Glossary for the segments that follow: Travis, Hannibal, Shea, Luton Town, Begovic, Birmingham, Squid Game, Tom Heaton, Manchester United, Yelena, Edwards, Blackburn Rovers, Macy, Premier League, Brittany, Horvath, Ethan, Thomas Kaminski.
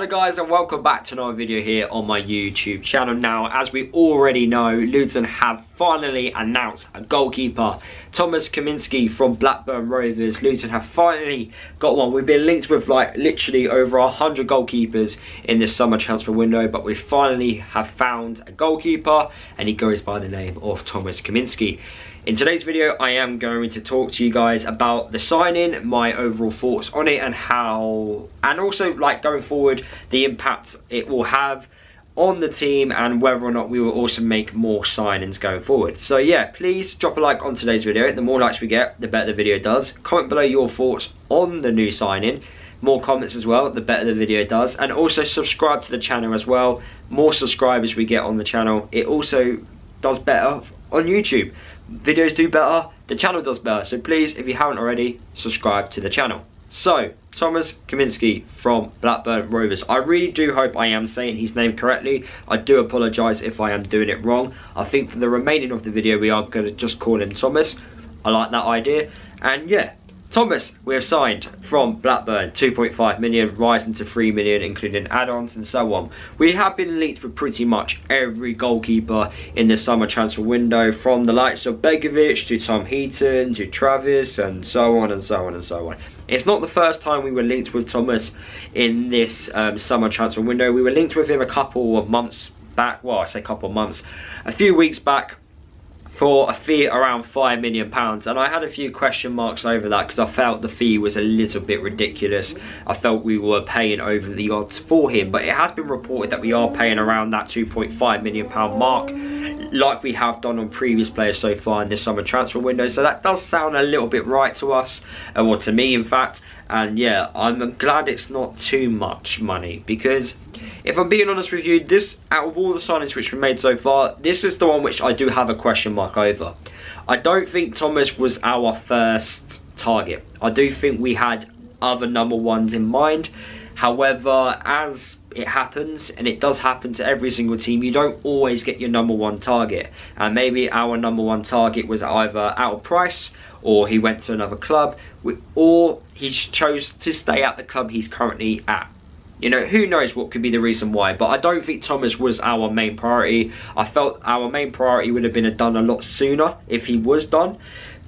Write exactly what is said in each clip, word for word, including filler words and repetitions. Hello guys and welcome back to another video here on my YouTube channel. Now, as we already know, Luton have finally announced a goalkeeper. Thomas Kaminski from Blackburn Rovers. Luton have finally got one. We've been linked with like literally over one hundred goalkeepers in this summer transfer window, but we finally have found a goalkeeper and he goes by the name of Thomas Kaminski. In today's video, I am going to talk to you guys about the signing, my overall thoughts on it and how, and also like going forward, the impact it will have on the team and whether or not we will also make more signings going forward. So yeah, please drop a like on today's video. The more likes we get, the better the video does. Comment below your thoughts on the new signing. More comments as well, the better the video does. And also subscribe to the channel as well. More subscribers we get on the channel, it also does better on YouTube. Videos do better, the channel does better, so please, if you haven't already, subscribe to the channel. So, Thomas Kaminski from Blackburn Rovers. I really do hope I am saying his name correctly. I do apologise if I am doing it wrong. I think for the remaining of the video, we are going to just call him Thomas. I like that idea. And yeah, Thomas, we have signed from Blackburn, two point five million, rising to three million, including add-ons and so on. We have been linked with pretty much every goalkeeper in the summer transfer window, from the likes of Begovic to Tom Heaton to Travis and so on and so on and so on. It's not the first time we were linked with Thomas in this um, summer transfer window. We were linked with him a couple of months back, well I say a couple of months, a few weeks back, for a fee around five million pounds, and I had a few question marks over that because I felt the fee was a little bit ridiculous. I felt we were paying over the odds for him, but it has been reported that we are paying around that two point five million pounds mark, like we have done on previous players so far in this summer transfer window. So that does sound a little bit right to us, or well, to me in fact. And yeah, I'm glad it's not too much money, because if I'm being honest with you, this, out of all the signings which we made so far, this is the one which I do have a question mark over. I don't think Thomas was our first target. I do think we had other number ones in mind. However, as it happens, and it does happen to every single team, you don't always get your number one target. And maybe our number one target was either out of price, or he went to another club, or he chose to stay at the club he's currently at. You know, who knows what could be the reason why, but I don't think Thomas was our main priority. I felt our main priority would have been done a lot sooner if he was done,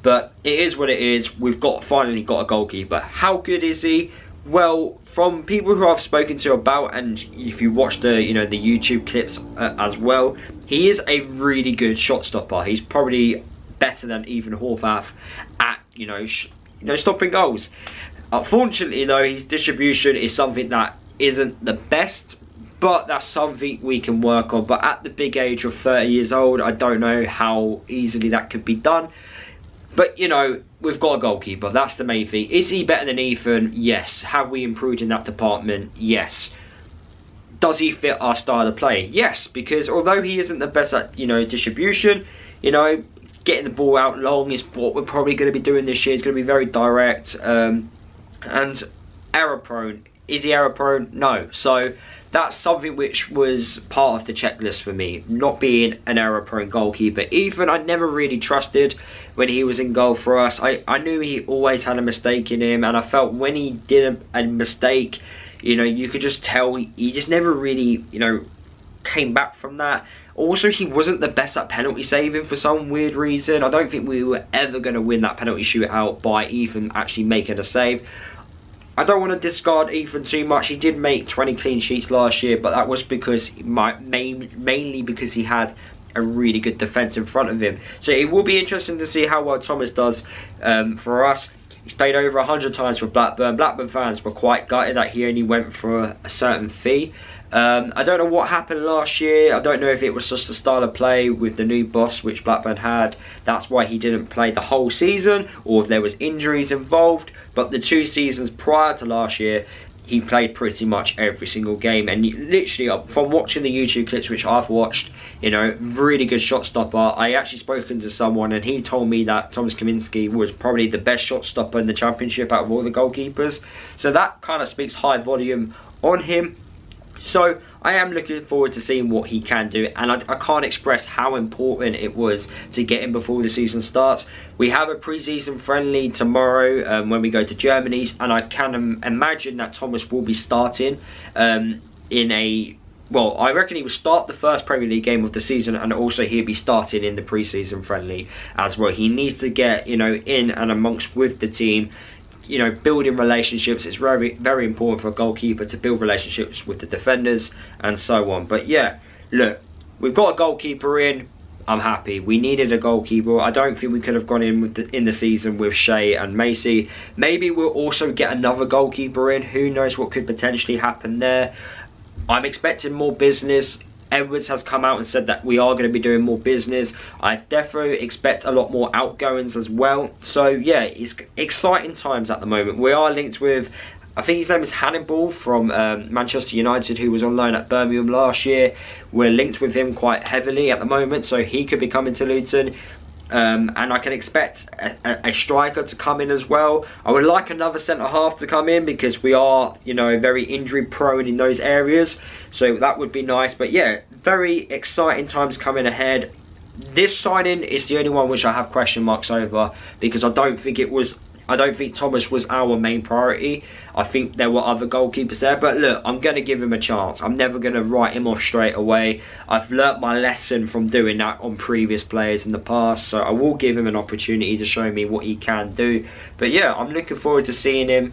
but it is what it is. We've got finally got a goalkeeper. How good is he? Well, from people who I've spoken to about, and if you watch the, you know, the YouTube clips uh, as well, he is a really good shot stopper. He's probably better than even Horvath at, you know, sh you know, stopping goals. Unfortunately though, his distribution is something that isn't the best, but that's something we can work on. But at the big age of thirty years old, I don't know how easily that could be done. But, you know, we've got a goalkeeper. That's the main thing. Is he better than Ethan? Yes. Have we improved in that department? Yes. Does he fit our style of play? Yes. Because although he isn't the best at, you know, distribution, you know, getting the ball out long is what we're probably going to be doing this year. It's going to be very direct um, and error-prone. Is he error-prone? No. So that's something which was part of the checklist for me, not being an error-prone goalkeeper. Ethan, I never really trusted when he was in goal for us. I, I knew he always had a mistake in him, and I felt when he did a, a mistake, you know, you could just tell he, he just never really, you know, came back from that. Also, he wasn't the best at penalty saving for some weird reason. I don't think we were ever going to win that penalty shootout by Ethan actually making a save. I don't want to discard Ethan too much. He did make twenty clean sheets last year, but that was because he might, main, mainly because he had a really good defence in front of him. So it will be interesting to see how well Thomas does um, for us. He's played over one hundred times for Blackburn. Blackburn fans were quite gutted that he only went for a, a certain fee. Um, I don't know what happened last year. I don't know if it was just the style of play with the new boss which Blackburn had. That's why he didn't play the whole season, or if there was injuries involved. But the two seasons prior to last year, he played pretty much every single game. And literally, from watching the YouTube clips which I've watched, you know, really good shot stopper. I actually spoken to someone and he told me that Thomas Kaminski was probably the best shot stopper in the championship out of all the goalkeepers. So that kind of speaks high volume on him. So I am looking forward to seeing what he can do, and I, I can't express how important it was to get him before the season starts. We have a pre-season friendly tomorrow um, when we go to Germany's, and I can im- imagine that Thomas will be starting um, in a... Well, I reckon he will start the first Premier League game of the season, and also he'll be starting in the pre-season friendly as well. He needs to get, you know, in and amongst with the team. You know, building relationships, it's very, very important for a goalkeeper to build relationships with the defenders and so on. But yeah, look, we've got a goalkeeper in. I'm happy. We needed a goalkeeper. I don't think we could have gone in with the, in the season with Shea and Macy. Maybe we'll also get another goalkeeper in. Who knows what could potentially happen there. I'm expecting more business. Edwards has come out and said that we are going to be doing more business. I definitely expect a lot more outgoings as well. So yeah, it's exciting times at the moment. We are linked with, I think his name is Hannibal from um, Manchester United, who was on loan at Birmingham last year. We're linked with him quite heavily at the moment, so he could be coming to Luton. Um, and I can expect a, a striker to come in as well. I would like another centre-half to come in, because we are, you know, very injury-prone in those areas. So that would be nice. But yeah, very exciting times coming ahead. This signing is the only one which I have question marks over, because I don't think it was... I don't think Thomas was our main priority. I think there were other goalkeepers there. But look, I'm going to give him a chance. I'm never going to write him off straight away. I've learnt my lesson from doing that on previous players in the past. So I will give him an opportunity to show me what he can do. But yeah, I'm looking forward to seeing him.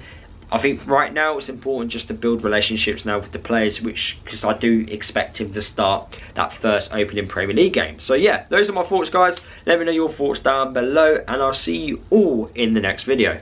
I think right now it's important just to build relationships now with the players, which, because I do expect him to start that first opening Premier League game. So yeah, those are my thoughts, guys. Let me know your thoughts down below, and I'll see you all in the next video.